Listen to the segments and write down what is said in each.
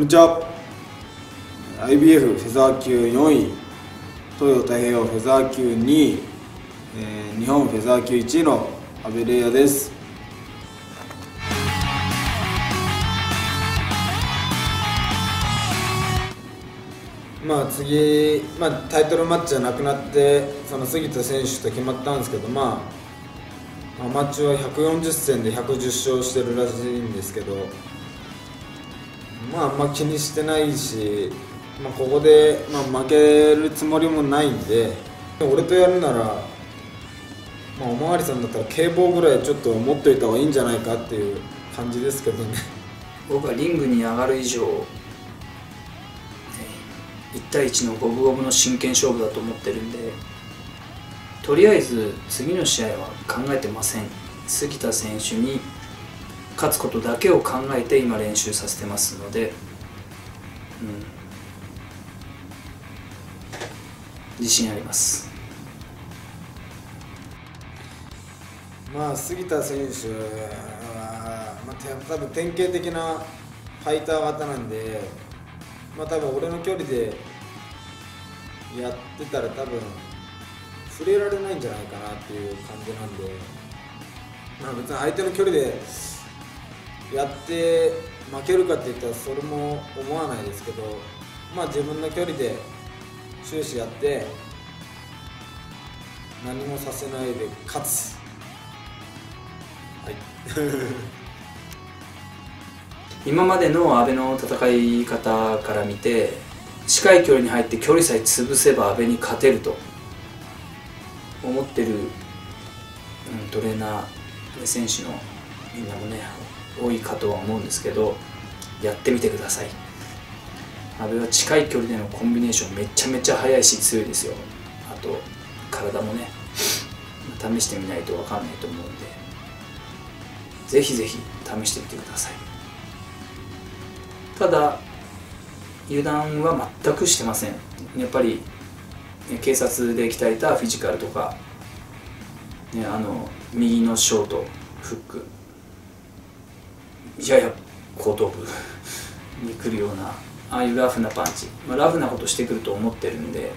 こんにちは。 IBF フェザー級4位、東洋太平洋フェザー級2位、日本フェザー級1位の阿部玲也です。次、タイトルマッチじゃなくなってその杉田選手と決まったんですけど、アマチュア140戦で110勝してるらしいんですけど、あんま気にしてないし、ここで、負けるつもりもないんで、俺とやるなら、おまわりさんだったら警棒ぐらいちょっと持っておいた方がいいんじゃないかっていう感じですけどね。僕はリングに上がる以上、1対1の五分五分の真剣勝負だと思ってるんで、とりあえず次の試合は考えてません。杉田選手に勝つことだけを考えて今練習させてますので、自信あります。杉田選手は、多分典型的なファイター型なんで、多分俺の距離でやってたら多分触れられないんじゃないかなっていう感じなんで、別に相手の距離でやって負けるかっていったらそれも思わないですけど、自分の距離で終始やって何もさせないで勝つ。はい今までの阿部の戦い方から見て、近い距離に入って距離さえ潰せば阿部に勝てると思ってる、トレーナー選手のみんなもね多いかとは思うんですけど、やってみてください。阿部は近い距離でのコンビネーションめちゃめちゃ速いし強いですよ。あと体もね試してみないと分かんないと思うんで、ぜひぜひ試してみてください。ただ油断は全くしてません。やっぱり、警察で鍛えたフィジカルとか、右のショートフックやや後頭部に来るようなああいうラフなパンチ、ラフなことしてくると思ってるんで、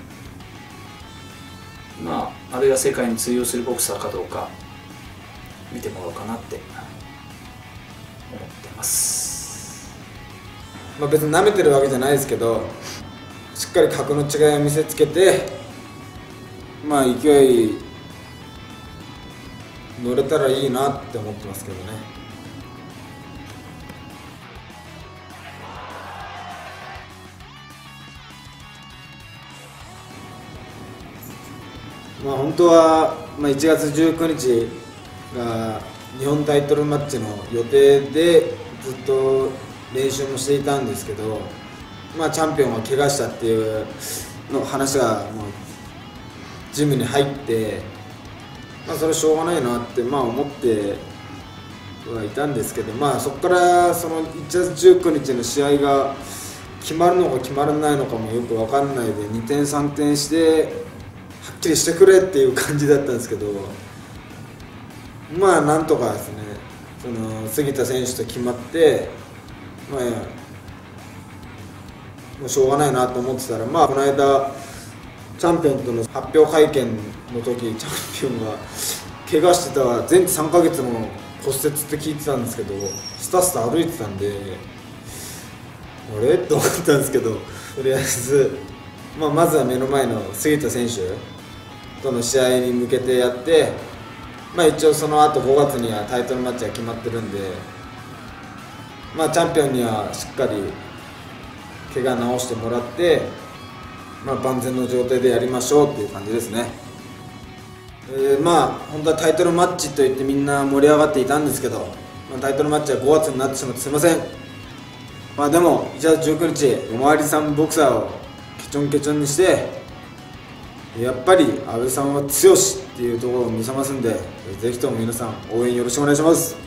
あれが世界に通用するボクサーかどうか見てもらおうかなって思ってます。別になめてるわけじゃないですけど、しっかり格の違いを見せつけて、勢い乗れたらいいなって思ってますけどね。本当は、1月19日が日本タイトルマッチの予定でずっと練習もしていたんですけど、チャンピオンは怪我したっていうの話がもうジムに入って、それはしょうがないなって思ってはいたんですけど、そこからその1月19日の試合が決まるのか決まらないのかもよく分かんないで、2点3点してはっきりしてくれっていう感じだったんですけど、なんとかですね、その杉田選手と決まって。もうしょうがないなと思ってたら、この間チャンピオンとの発表会見の時、チャンピオンが怪我してた全治3ヶ月の骨折って聞いてたんですけど、スタスタ歩いてたんで、あれと思ったんですけど、とりあえず、まずは目の前の杉田選手との試合に向けてやって、一応その後5月にはタイトルマッチが決まってるんで。チャンピオンにはしっかり怪我治してもらって、万全の状態でやりましょうっていう感じですね。本当はタイトルマッチといってみんな盛り上がっていたんですけど、タイトルマッチは5月になってしまってすみません。でも1月19日おまわりさんボクサーをケチョンケチョンにして、やっぱり阿部さんは強しっていうところを見せますんで、ぜひとも皆さん応援よろしくお願いします。